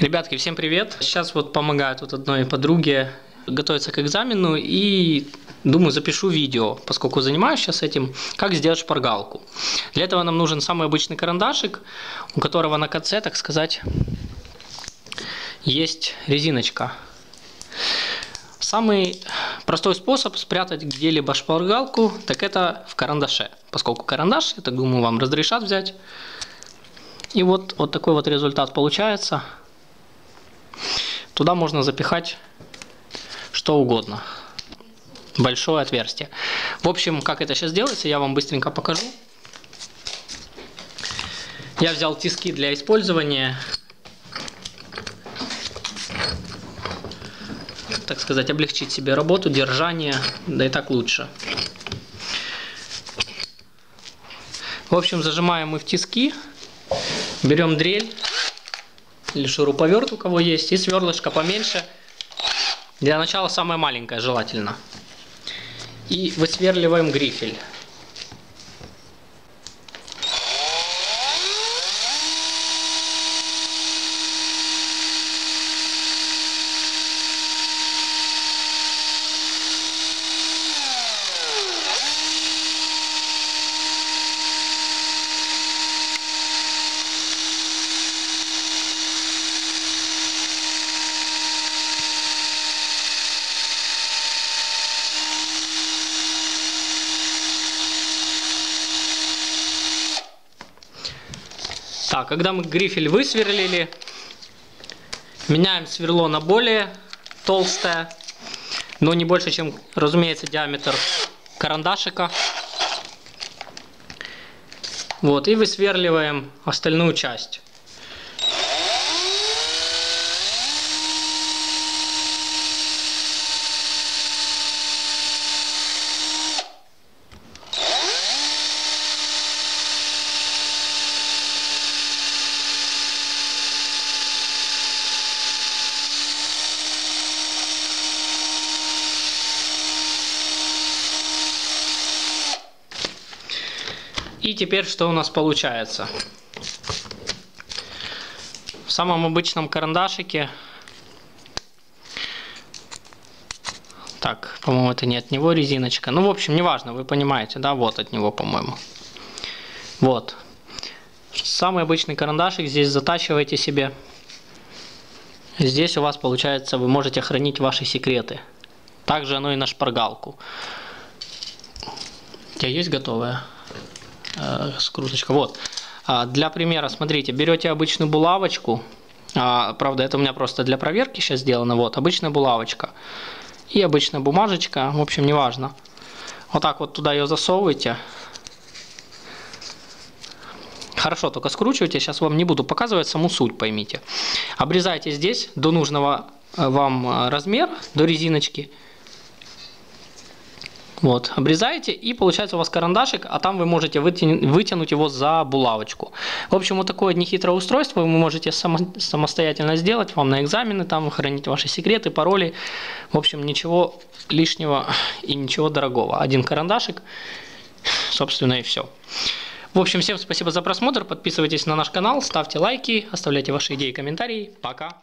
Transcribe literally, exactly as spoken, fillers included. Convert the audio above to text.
Ребятки, всем привет! Сейчас вот помогаю тут одной подруге готовиться к экзамену и думаю, запишу видео, поскольку занимаюсь сейчас этим, как сделать шпаргалку. Для этого нам нужен самый обычный карандашик, у которого на конце, так сказать, есть резиночка. Самый простой способ спрятать где-либо шпаргалку, так это в карандаше, поскольку карандаш, я так думаю, вам разрешат взять. И вот, вот такой вот результат получается. Туда можно запихать что угодно. Большое отверстие. В общем, как это сейчас делается, я вам быстренько покажу. Я взял тиски для использования, так сказать, облегчить себе работу, держание, да и так лучше. В общем, зажимаем мы в тиски, берем дрель или шуруповерт, у кого есть, и сверлышко поменьше. Для начала самое маленькое желательно. И высверливаем грифель. Так, когда мы грифель высверлили, меняем сверло на более толстое, но не больше, чем, разумеется, диаметр карандашика. Вот, и высверливаем остальную часть. И теперь что у нас получается? В самом обычном карандашике. Так, по-моему, это не от него резиночка. Ну, в общем, неважно, вы понимаете, да? Вот от него, по-моему. Вот. Самый обычный карандашик здесь затачиваете себе. Здесь у вас получается, вы можете хранить ваши секреты. Также оно и на шпаргалку. У тебя есть готовая? Скруточка. Вот. Для примера, смотрите, берете обычную булавочку. Правда, это у меня просто для проверки сейчас сделано. Вот, обычная булавочка и обычная бумажечка. В общем, неважно. Вот так вот туда ее засовываете. Хорошо, только скручивайте. Сейчас вам не буду показывать, саму суть поймите. Обрезайте здесь до нужного вам размера, до резиночки. Вот, обрезаете, и получается у вас карандашик, а там вы можете вытянуть его за булавочку. В общем, вот такое нехитрое устройство вы можете самостоятельно сделать, вам на экзамены, там хранить ваши секреты, пароли. В общем, ничего лишнего и ничего дорогого. Один карандашик, собственно, и все. В общем, всем спасибо за просмотр, подписывайтесь на наш канал, ставьте лайки, оставляйте ваши идеи и комментарии. Пока!